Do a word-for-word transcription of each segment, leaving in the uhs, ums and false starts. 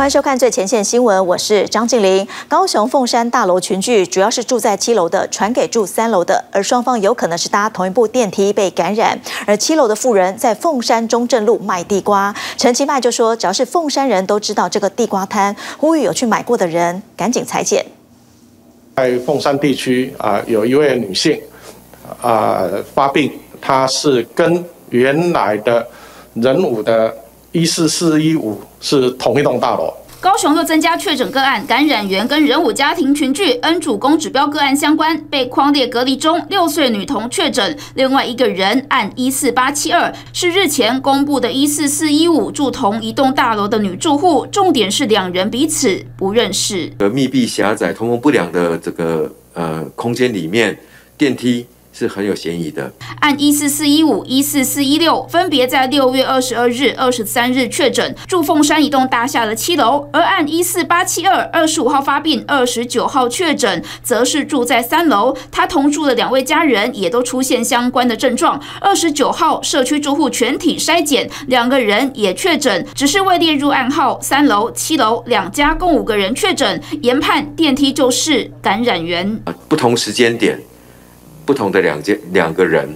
欢迎收看最前线新闻，我是张静玲。高雄凤山大楼群聚，主要是住在七楼的传给住三楼的，而双方有可能是搭同一部电梯被感染。而七楼的妇人在凤山中正路卖地瓜，陈其迈就说，只要是凤山人都知道这个地瓜摊，呼吁有去买过的人赶紧裁剪。在凤山地区啊、呃，有一位女性啊、呃、发病，她是跟原来的仁武的。 一四四一五是同一栋大楼。高雄又增加确诊个案，感染源跟仁武家庭群聚 N 主攻指标个案相关，被匡列隔离中。六岁女童确诊，另外一个人按一四八七二是日前公布的一四四一五住同一栋大楼的女住户，重点是两人彼此不认识。呃，密闭狭窄、通风不良的这个呃空间里面，电梯。 是很有嫌疑的。按一四四一五、一四四一六分别在六月二十二日、二十三日确诊，住凤山一栋大厦的七楼；而按一四八七二二十五号发病，二十九号确诊，则是住在三楼。他同住的两位家人也都出现相关的症状。二十九号社区住户全体筛检，两个人也确诊，只是未列入暗号。三楼、七楼两家共五个人确诊，研判电梯就是感染源。不同时间点。 不同的两件两个人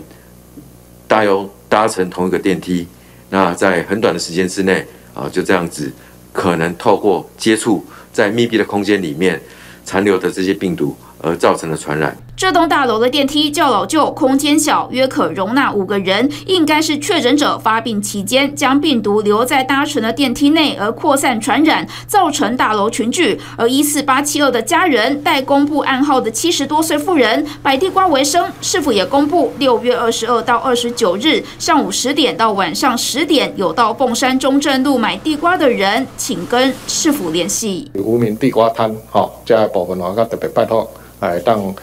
搭有搭乘同一个电梯，那在很短的时间之内啊，就这样子，可能透过接触在密闭的空间里面残留的这些病毒而造成的传染。这栋大楼的电梯较老旧，空间小，约可容纳五个人，应该是确诊者发病期间将病毒留在搭乘的电梯内而扩散传染，造成大楼群聚。而一四八七二的家人代公布暗号的七十多岁妇人，摆地瓜为生，市府也公布六月二十二到二十九日上午十点到晚上十点，有到凤山中正路买地瓜的人，请跟市府联系。无名地瓜摊，哈，这部分我特别拜托。 来当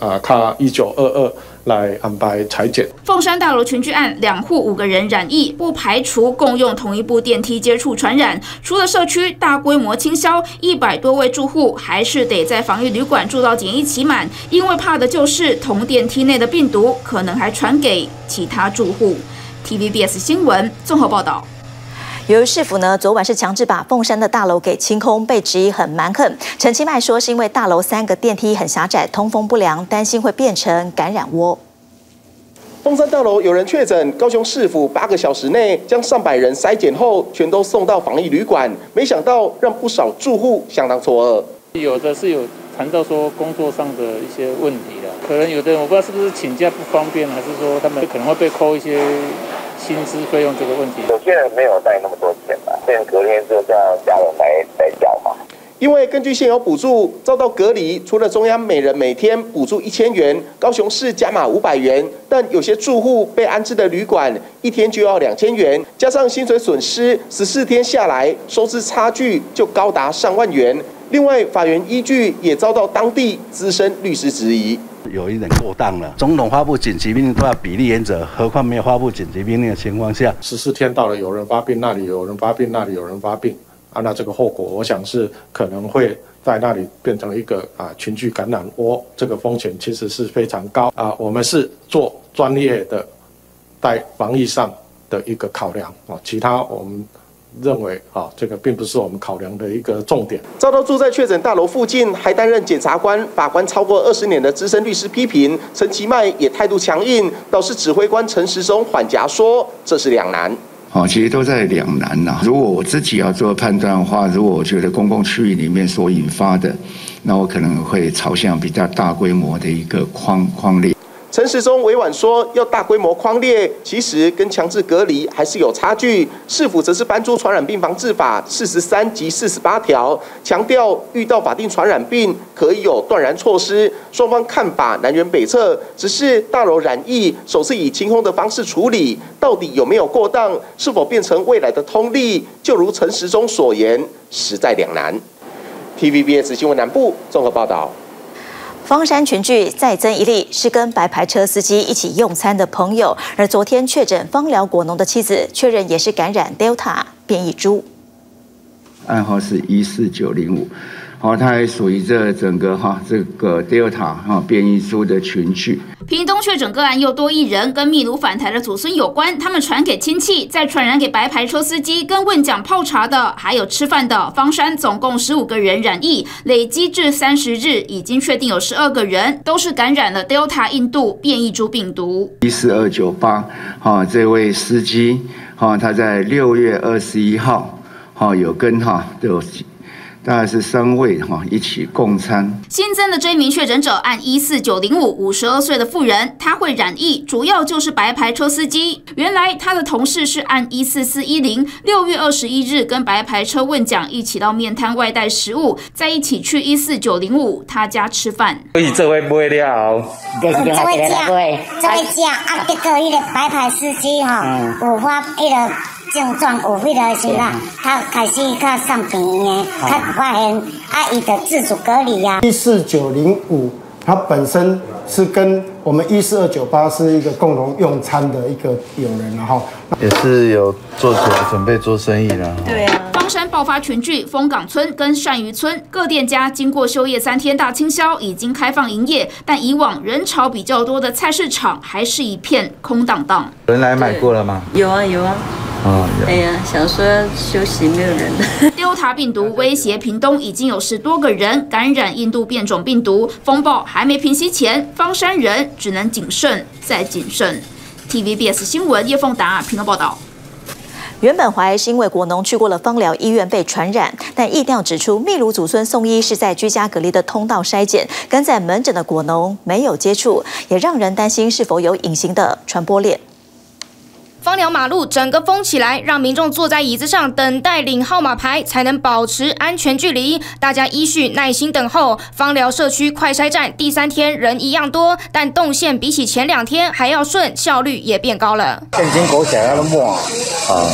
啊卡一九二二来安排裁剪。凤山大楼群聚案，两户五个人染疫，不排除共用同一部电梯接触传染。除了社区大规模清消，一百多位住户还是得在防疫旅馆住到检疫期满，因为怕的就是同电梯内的病毒可能还传给其他住户。T V B S 新闻综合报道。 由于市府呢，昨晚是强制把凤山的大楼给清空，被质疑很蛮横。陈其迈说，是因为大楼三个电梯很狭窄，通风不良，担心会变成感染窝。 凤山大楼有人确诊，高雄市府八个小时内将上百人筛检后，全都送到防疫旅馆，没想到让不少住户相当错愕。有的是有谈到说工作上的一些问题啦，可能有的人我不知道是不是请假不方便，还是说他们可能会被扣一些。 薪资费用这个问题，有些人没有带那么多钱吧，所以隔天就叫家人来来缴嘛。因为根据现有补助，遭到隔离，除了中央每人每天补助一千元，高雄市加码五百元，但有些住户被安置的旅馆一天就要两千元，加上薪水损失，十四天下来收支差距就高达上万元。另外，法院依据也遭到当地资深律师质疑。 有一点过当了。总统发布紧急命令都要比例严责，何况没有发布紧急命令的情况下，十四天到了，有人发病，那里有人发病，那里有人发病啊，那这个后果，我想是可能会在那里变成一个啊群聚感染窝，这个风险其实是非常高啊。我们是做专业的在防疫上的一个考量啊，其他我们。 认为啊，这个并不是我们考量的一个重点。遭到住在确诊大楼附近，还担任检察官、法官超过二十年的资深律师批评，陈其迈也态度强硬，倒是指挥官陈时中缓颰说这是两难。好，其实都在两难呐、啊。如果我自己要做判断的话，如果我觉得公共区域里面所引发的，那我可能会朝向比较大规模的一个框框列。 陈时中委婉说，要大规模匡列，其实跟强制隔离还是有差距。市府则是搬出《传染病防治法》四十三及四十八条，强调遇到法定传染病可以有断然措施。双方看法南辕北辙，只是大楼染疫首次以清空的方式处理，到底有没有过当，是否变成未来的通例，就如陈时中所言，实在两难。T V B S 新闻南部综合报道。 凤山群聚再增一例，是跟白牌车司机一起用餐的朋友，而昨天确诊芳寮果农的妻子确认也是感染 Delta 变异株。暗号是一四九零五，哦，它还属于这整个哈、哦、这个 Delta 哈、哦、变异株的群聚。屏东确诊个案又多一人，跟秘鲁返台的祖孙有关，他们传给亲戚，再传染给白牌车司机、跟问讲泡茶的，还有吃饭的。方山总共十五个人染疫，累积至三十日，已经确定有十二个人都是感染了 Delta 印度变异株病毒。一四二九八，哈，这位司机，哈、哦，他在六月二十一号，哈、哦，有跟哈有。大概是三位哈一起共餐。新增的这一名确诊者按一四九零五，五十二岁的妇人，她会染疫，主要就是白牌车司机。原来她的同事是按一四四一零，六月二十一日跟白牌车问讲一起到面摊外带食物，再一起去一四九零五他家吃饭。所以这位不会了，这位这位这位讲啊，这个一个白牌司机哈，有发一个。症状有迄个时啦，他开始较上病的，他发现啊，伊得自主隔离呀。一四九零五，它本身是跟我们一四二九八是一个共同用餐的一个友人，然后也是有做起来准备做生意了。对啊。方山爆发群聚，丰港村跟鳝鱼村各店家经过休业三天大清消，已经开放营业，但以往人潮比较多的菜市场还是一片空荡荡。人来买过了吗？有啊，有啊。 哎呀，想说休息没有人。Delta 病毒威胁屏东，已经有十多个人感染印度变种病毒。风暴还没平息前，方山人只能谨慎再谨慎。T V B S 新闻叶凤达屏东报道。原本怀疑是因为国农去过了芳疗医院被传染，但疫调指出，秘鲁祖孙送医是在居家隔离的通道筛检，跟在门诊的国农没有接触，也让人担心是否有隐形的传播链。 芳寮马路整个封起来，让民众坐在椅子上等待领号码牌，才能保持安全距离。大家依序耐心等候。芳寮社区快筛站第三天人一样多，但动线比起前两天还要顺，效率也变高了。正经狗仔那么啊，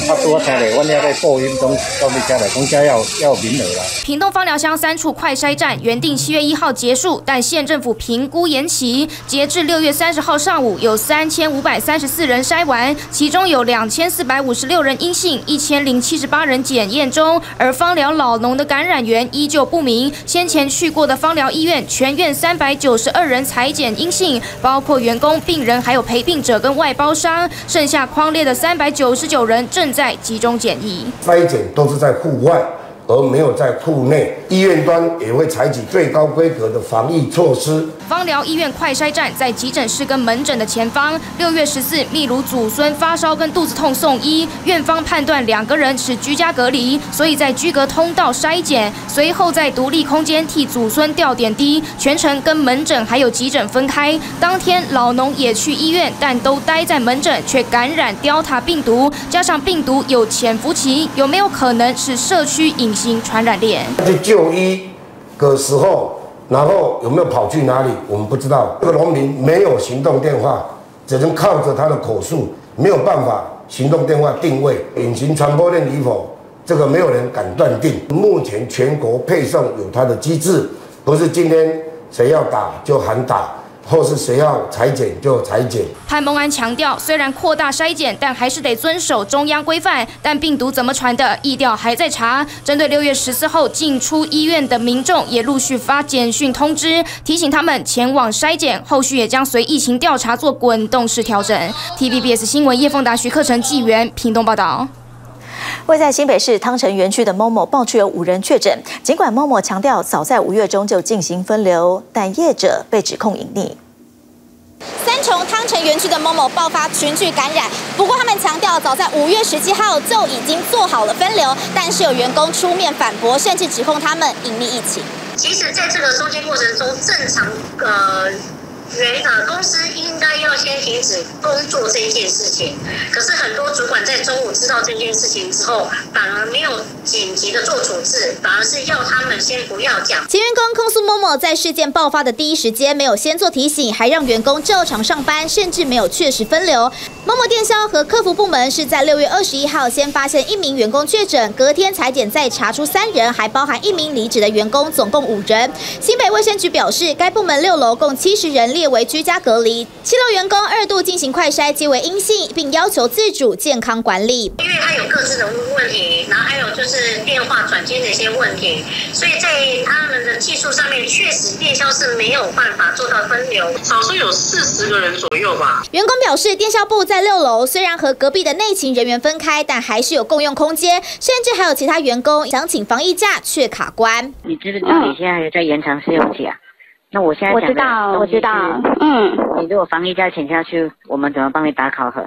他多听嘞，我了在播音中到你家来，公家要要名额了。屏东芳寮乡三处快筛站原定七月一号结束，但县政府评估延期，截至六月三十号上午，有三千五百三十四人筛完，其中。 有两千四百五十六人阴性，一千零七十八人检验中，而芳寮老农的感染源依旧不明。先前去过的芳寮医院，全院三百九十二人采检阴性，包括员工、病人，还有陪病者跟外包商。剩下匡列的三百九十九人正在集中检疫。筛检都是在户外，而没有在户内。医院端也会采取最高规格的防疫措施。 芳寮医院快筛站在急诊室跟门诊的前方。六月十四，秘鲁祖孙发烧跟肚子痛送医，院方判断两个人是居家隔离，所以在居隔通道筛检，随后在独立空间替祖孙吊点滴，全程跟门诊还有急诊分开。当天老农也去医院，但都待在门诊，却感染 Delta 病毒，加上病毒有潜伏期，有没有可能是社区隐形传染链？去就医的时候。 然后有没有跑去哪里？我们不知道。这个农民没有行动电话，只能靠着他的口述，没有办法行动电话定位。隐形传播链与否，这个没有人敢断定。目前全国配送有它的机制，不是今天谁要打就喊打。 或是谁要裁剪就裁剪。潘孟安强调，虽然扩大筛检，但还是得遵守中央规范。但病毒怎么传的，疫调还在查。针对六月十四号进出医院的民众，也陆续发简讯通知，提醒他们前往筛检。后续也将随疫情调查做滚动式调整。T V B S 新闻叶凤达、徐克成、纪元屏东报道。 位在新北市汤城园区的某某爆出有五人确诊，尽管某某强调早在五月中就进行分流，但业者被指控隐匿。 三重汤城园区的某某爆发群聚感染，不过他们强调早在五月十七号就已经做好了分流，但是有员工出面反驳，甚至指控他们隐匿疫情。其实，在这个中间过程中，正常呃员呃公司应该要先停止工作这一件事情，可是很多主管在中午知道这件事情之后，反而没有紧急的做处置，反而是要他们先不要讲。 控诉某某在事件爆发的第一时间没有先做提醒，还让员工照常上班，甚至没有确实分流。某某电销和客服部门是在六月二十一号先发现一名员工确诊，隔天采检再查出三人，还包含一名离职的员工，总共五人。新北卫生局表示，该部门六楼共七十人列。列为居家隔离。七六员工二度进行快筛，皆为阴性，并要求自主健康管理。因为他有各自的问题，然后还有就是电话转接的一些问题，所以在他们的技术上面，确实电销是没有办法做到分流，少说有四十个人左右吧。员工表示，电销部在六楼，虽然和隔壁的内勤人员分开，但还是有共用空间，甚至还有其他员工想请防疫假却卡关。你知不知道你现在还在延长试用期啊？ 那我现在讲的，我知道，嗯，你如果防疫假请下去，我们怎么帮你打考核？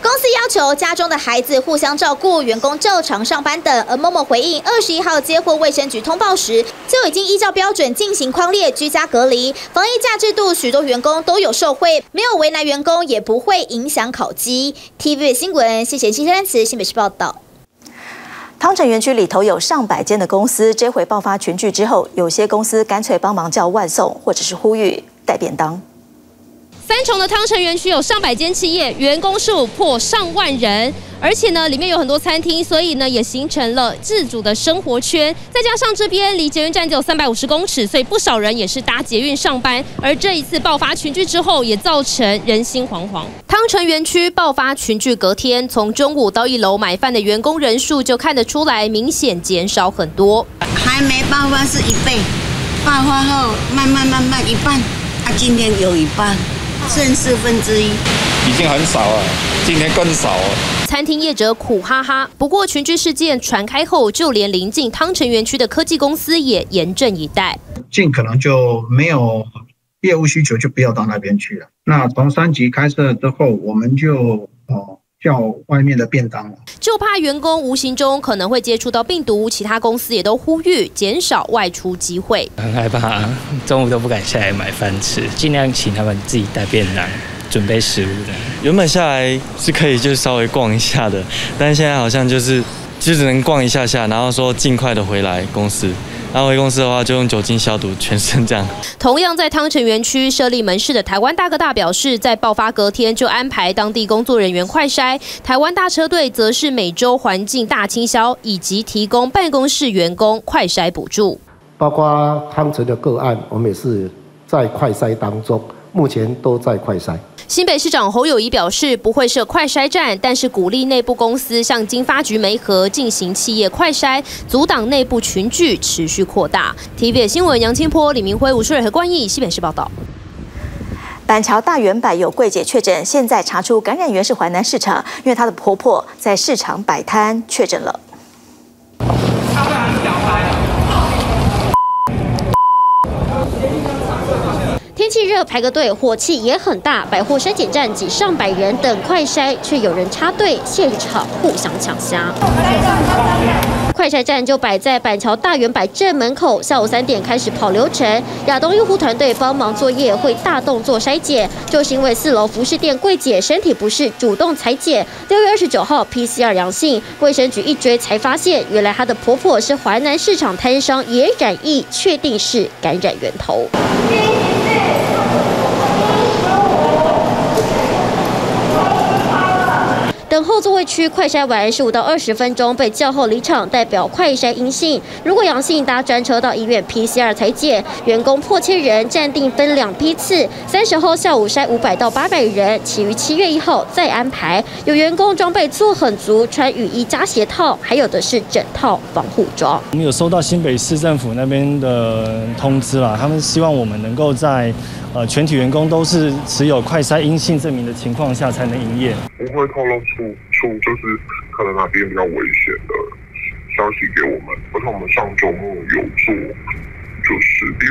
公司要求家中的孩子互相照顾，员工照常上班等。而某某回应，二十一号接获卫生局通报时，就已经依照标准进行匡列居家隔离。防疫假制度，许多员工都有受惠，没有为难员工，也不会影响考绩。T V B S 新闻，谢谢新鲜单词，新北市报道。 汤臣园区里头有上百间的公司，这回爆发群聚之后，有些公司干脆帮忙叫外送，或者是呼吁带便当。三重的汤臣园区有上百间企业，员工数破上万人。 而且呢，里面有很多餐厅，所以呢也形成了自主的生活圈。再加上这边离捷运站只有三百五十公尺，所以不少人也是搭捷运上班。而这一次爆发群聚之后，也造成人心惶惶。汤臣园区爆发群聚隔天，从中午到一楼买饭的员工人数就看得出来，明显减少很多。还没爆发是一倍，爆发后慢慢慢慢一半，啊，今天有一半，剩四分之一。 已经很少了，今年更少了。餐厅业者苦哈哈。不过群聚事件传开后，就连邻近汤臣园区的科技公司也严阵以待，尽可能就没有业务需求就不要到那边去了。那从三级开设之后，我们就哦。 叫外面的便当了，就怕员工无形中可能会接触到病毒。其他公司也都呼吁减少外出机会。很害怕，中午都不敢下来买饭吃，尽量请他们自己带便当，准备食物的。原本下来是可以就稍微逛一下的，但现在好像就是就只能逛一下下，然后说尽快的回来公司。 然后回公司的话，就用酒精消毒全身这样。同样在汤臣园区设立门市的台湾大哥大表示，在爆发隔天就安排当地工作人员快筛。台湾大车队则是每周环境大清消，以及提供办公室员工快筛补助。包括汤臣的个案，我们也是在快筛当中，目前都在快筛。 新北市长侯友宜表示，不会设快筛站，但是鼓励内部公司向经发局媒合进行企业快筛，阻挡内部群聚持续扩大。T V B S 新闻杨清波、李明辉、吴淑蕊和冠毅，新北市报道。板桥大圆柏有柜姐确诊，现在查出感染源是淮南市场，因为她的婆婆在市场摆摊确诊了。 天气热，排个队，火气也很大。百货筛检站挤上百人等快筛，却有人插队，现场互相抢虾。快筛站就摆在板桥大圆柏正门口，下午三点开始跑流程。亚东医护团队帮忙作业，会大动作筛检，就是因为四楼服饰店柜姐身体不适，主动裁剪。六月二十九号 P C R 阳性，卫生局一追才发现，原来她的婆婆是淮南市场摊商也染疫，确定是感染源头。 等候座位区快筛完十五到二十分钟，被叫后离场，代表快筛阴性。如果阳性，搭专车到医院 P C R 裁剪。员工迫切人暂定分两批次，三十号下午筛五百到八百人，其余七月一号再安排。有员工装备做很足，穿雨衣加鞋套，还有的是整套防护装。我们有收到新北市政府那边的通知啦，他们希望我们能够在。 呃，全体员工都是持有快筛阴性证明的情况下才能营业，不会透露出出就是可能哪边比较危险的消息给我们。而且我们上周末有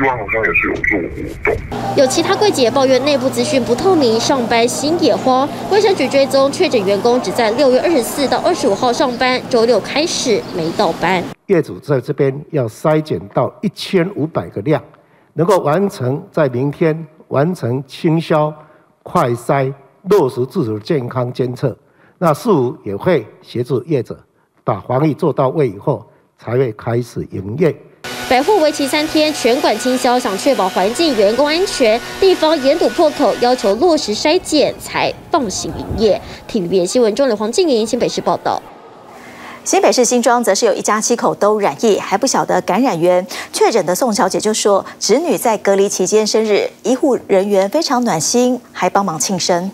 做，就是另外好像也是有做活动。有其他柜姐抱怨内部资讯不透明，上班心也慌。卫生局追踪确诊员工只在六月二十四到二十五号上班，周六开始没到班。业主在这边要筛检到一千五百个量。 能够完成在明天完成清消、快筛、落实自主健康监测，那市府也会协助业者把防疫做到位以后，才会开始营业。百货为期三天全馆清消，想确保环境、员工安全，地方严堵破口，要求落实筛检才放行营业。T V B S 新闻，中磊、黄静莹，新北市报道。新北市新庄则是有一家七口都染疫，还不晓得感染源。确诊的宋小姐就说，侄女在隔离期间生日，医护人员非常暖心，还帮忙庆生。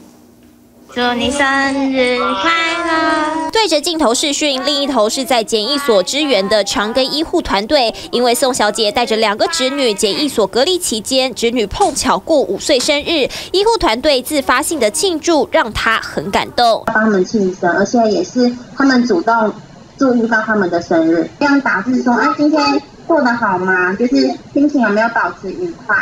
祝你生日快乐！对着镜头视讯，另一头是在检疫所支援的长庚医护团队。因为宋小姐带着两个侄女检疫所隔离期间，侄女碰巧过五岁生日，医护团队自发性的庆祝让她很感动。帮他们庆生，而且也是他们主动。 注意到他们的生日，这样打字说啊，今天过得好吗？就是心情有没有保持愉快？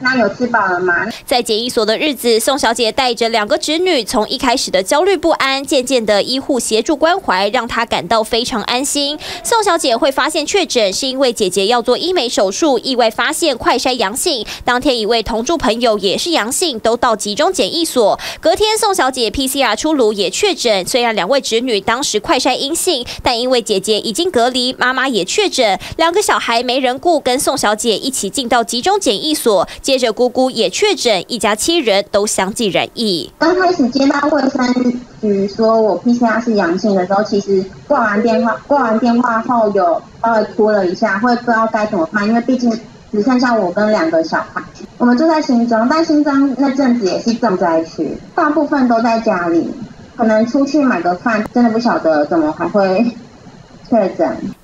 那有吃饱了吗？在检疫所的日子，宋小姐带着两个侄女，从一开始的焦虑不安，渐渐的医护协助关怀，让她感到非常安心。宋小姐会发现确诊，是因为姐姐要做医美手术，意外发现快筛阳性。当天一位同住朋友也是阳性，都到集中检疫所。隔天宋小姐 P C R 出炉也确诊，虽然两位侄女当时快筛阴性，但因为姐姐已经隔离，妈妈也确诊，两个小孩没人顾，跟宋小姐一起进到集中检疫所。 接着姑姑也确诊，一家七人都相继染疫。刚开始接到卫生局说我 P C R 是阳性的时候，其实挂完电话，挂完电话后有稍微哭了一下，会不知道该怎么办，因为毕竟只剩下我跟两个小孩。我们住在新庄，但新庄那阵子也是重灾区，大部分都在家里，可能出去买个饭，真的不晓得怎么还会。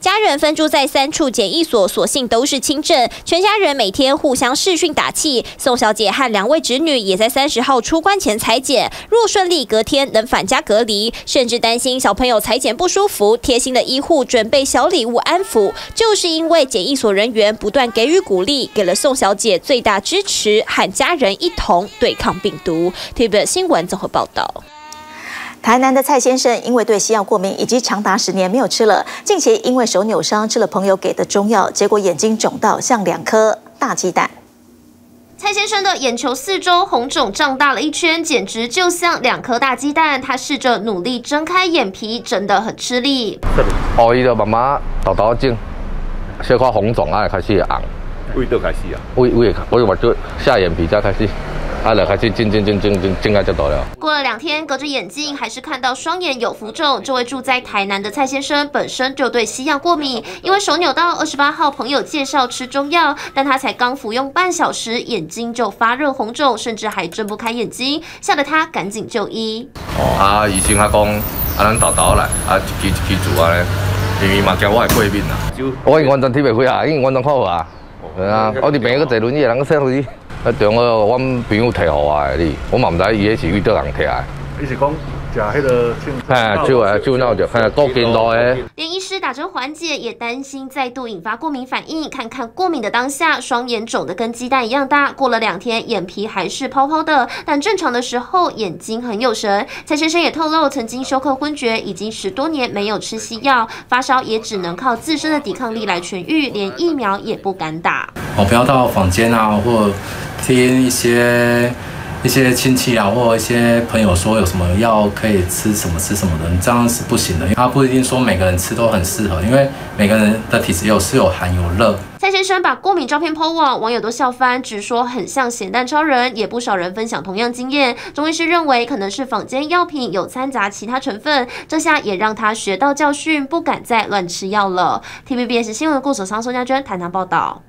家人分住在三处检疫所，所幸都是轻症，全家人每天互相视讯打气。宋小姐和两位侄女也在三十号出关前采检，若顺利，隔天能返家隔离。甚至担心小朋友采检不舒服，贴心的医护准备小礼物安抚，就是因为检疫所人员不断给予鼓励，给了宋小姐最大支持，和家人一同对抗病毒。T V B S 新闻综合报道。 台南的蔡先生因为对西药过敏，以及长达十年没有吃了。近期因为手扭伤吃了朋友给的中药，结果眼睛肿到像两颗大鸡蛋。 蔡先生的眼球四周红肿胀大了一圈，简直就像两颗大鸡蛋。他试着努力睁开眼皮，真的很吃力。哦，伊就慢慢豆豆肿，小可红肿啊，开始红。胃都开始啊，胃胃我有目睭下眼皮才开始。 啊，来开始进进进进进进啊，就到了。过了两天，隔着眼镜还是看到双眼有浮肿。这位住在台南的蔡先生本身就对西药过敏，因为手扭到二十八号朋友介绍吃中药，但他才刚服用半小时，眼睛就发热红肿，甚至还睁不开眼睛，吓得他赶紧就医。哦，啊，医生啊讲，啊咱豆豆来，啊一支一支做啊咧，因为嘛惊我系过敏啦。我完全睇袂开啊，已经完全看好啊。对啊，我哋朋友坐轮椅，人个坐轮椅。 啊！中個阮朋友摕互我誒哩，我嘛毋知伊迄是位倒人摕來。伊是講食迄個誒酒誒酒鬧著，誒多見多誒。連醫師打針緩解，也擔心再度引發過敏反應。看看過敏的當下，雙眼腫得跟雞蛋一樣大。過了兩天，眼皮還是泡泡的，但正常的時候眼睛很有神。蔡先生也透露，曾經休克昏厥，已經十多年沒有吃西藥，發燒也只能靠自身的抵抗力來痊癒，連疫苗也不敢打。哦，不要到房間啊，或 听一些一些亲戚啊，或一些朋友说有什么药可以吃什么吃什么的，这样是不行的，因为它不一定说每个人吃都很适合，因为每个人的体质有是有寒有热。 蔡先生把过敏照片 po 网，网友都笑翻，直说很像咸蛋超人，也不少人分享同样经验。中医师认为可能是坊间药品有掺杂其他成分，这下也让他学到教训，不敢再乱吃药了。T V B S 新闻顾守昌、宋家娟台南报道。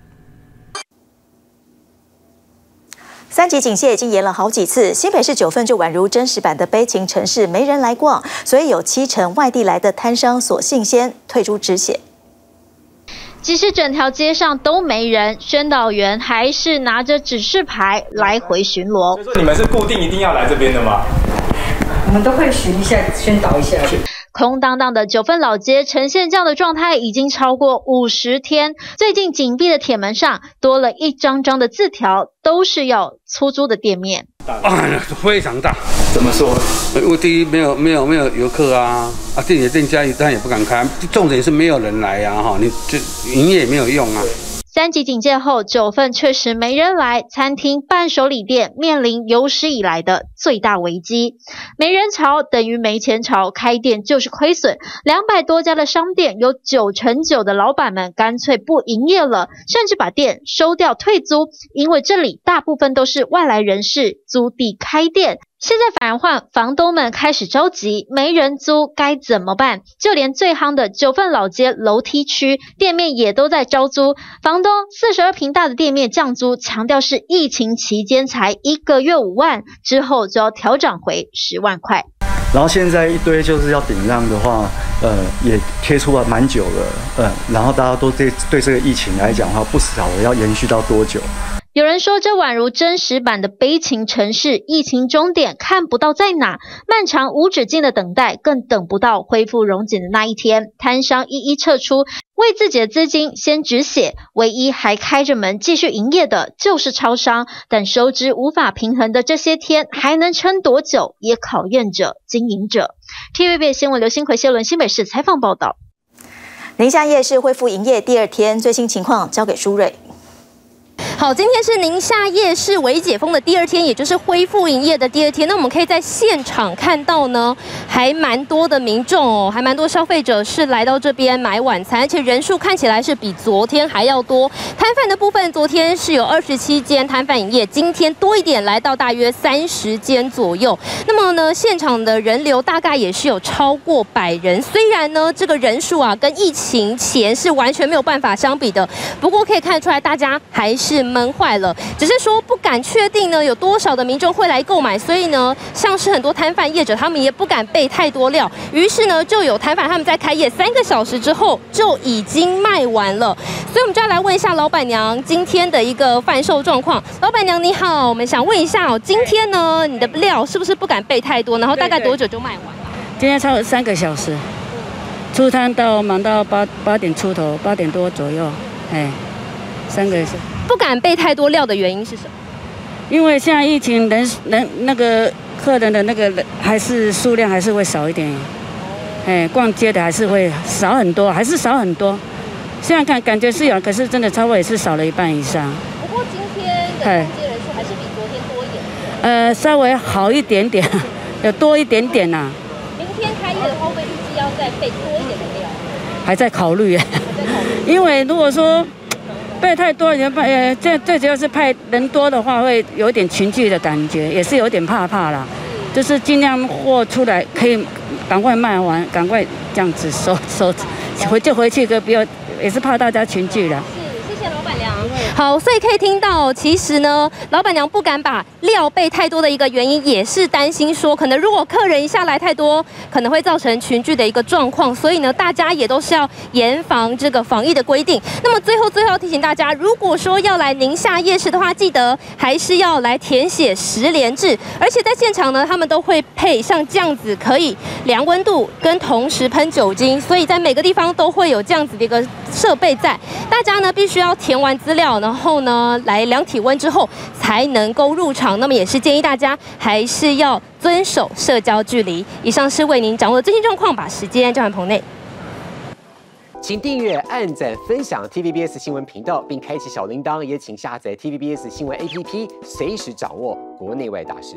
三级警戒已经延了好几次，新北市九份就宛如真实版的悲情城市，没人来逛，所以有七成外地来的摊商索性先退出止血。 即使整条街上都没人，宣导员还是拿着指示牌来回巡逻。所以说你们是固定一定要来这边的吗？我们都会巡一下，宣导一下。空荡荡的九份老街呈现这样的状态已经超过五十天。最近紧闭的铁门上多了一张张的字条，都是要出租的店面。啊，非常大。怎么说？第一没有没有没有游客啊。 啊，店也店家一旦也不敢开，重点是没有人来呀、啊，哈，你这营业也没有用啊。三级警戒后，九份确实没人来，餐厅、伴手礼店面临有史以来的最大危机。没人潮等于没钱潮，开店就是亏损。两百多家的商店，有九成九的老板们干脆不营业了，甚至把店收掉退租，因为这里大部分都是外来人士租地开店。现在反而换房东们开始着急，没人租该怎么办？就连最夯的九份老街楼梯区店面也都在招租，房东四十二坪大的店面降租，强调是疫情期间才一个月五万，之后就要调涨回十万块。然后现在一堆就是要顶让的话，呃，也贴出来蛮久了，呃，然后大家都对对这个疫情来讲的话，不晓得要延续到多久。 有人说，这宛如真实版的悲情城市，疫情终点看不到在哪，漫长无止境的等待，更等不到恢复荣景的那一天。摊商一一撤出，为自己的资金先止血，唯一还开着门继续营业的就是超商。但收支无法平衡的这些天，还能撑多久，也考验着经营者。T V B S 新闻刘新奎、谢伦新北市采访报道。宁夏夜市恢复营业第二天，最新情况交给舒瑞。 好，今天是宁夏夜市微解封的第二天，也就是恢复营业的第二天。那我们可以在现场看到呢，还蛮多的民众哦，还蛮多消费者是来到这边买晚餐，而且人数看起来是比昨天还要多。摊贩的部分，昨天是有二十七间摊贩营业，今天多一点，来到大约三十间左右。那么呢，现场的人流大概也是有超过百人。虽然呢，这个人数啊，跟疫情前是完全没有办法相比的，不过可以看出来，大家还是 闷坏了，只是说不敢确定呢，有多少的民众会来购买，所以呢，像是很多摊贩业者，他们也不敢备太多料，于是呢，就有摊贩他们在开业三个小时之后就已经卖完了，所以我们就要来问一下老板娘今天的一个贩售状况。老板娘你好，我们想问一下哦，今天呢，你的料是不是不敢备太多，然后大概多久就卖完了？今天差不多三个小时，出摊到忙到八八点出头，八点多左右，哎，三个小时。 不敢备太多料的原因是什么？因为现在疫情人，人人那个客人的那个还是数量还是会少一点，哎，逛街的还是会少很多，还是少很多。现在看感觉是有，可是真的差不多也是少了一半以上。不过今天的逛街人数还是比昨天多一点。呃，稍微好一点点，有多一点点呐、啊。明天开业的话，会预计要再备多一点的料。还在考虑，因为如果说 对，太多人怕，呃，最最主要是怕人多的话，会有点群聚的感觉，也是有点怕怕啦。就是尽量货出来，可以赶快卖完，赶快这样子收收，回就回去，可不要，也是怕大家群聚啦。 好，所以可以听到，其实呢，老板娘不敢把料备太多的一个原因，也是担心说，可能如果客人一下来太多，可能会造成群聚的一个状况。所以呢，大家也都是要严防这个防疫的规定。那么最后，最后提醒大家，如果说要来宁夏夜市的话，记得还是要来填写实联制，而且在现场呢，他们都会配像这样子可以量温度跟同时喷酒精，所以在每个地方都会有这样子的一个设备在。大家呢，必须要填完资料呢。 然后呢，来量体温之后才能够入场。那么也是建议大家还是要遵守社交距离。以上是为您掌握的最新状况，把时间交还棚内。请订阅、按赞、分享 T V B S 新闻频道，并开启小铃铛。也请下载 T V B S 新闻 A P P， 随时掌握国内外大事。